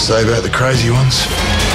say about the crazy ones?